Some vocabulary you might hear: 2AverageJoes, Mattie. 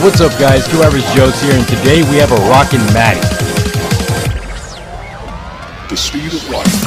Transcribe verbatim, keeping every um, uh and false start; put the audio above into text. What's up, guys? two average Joes here, and today we have a rockin' Matty. The speed of light.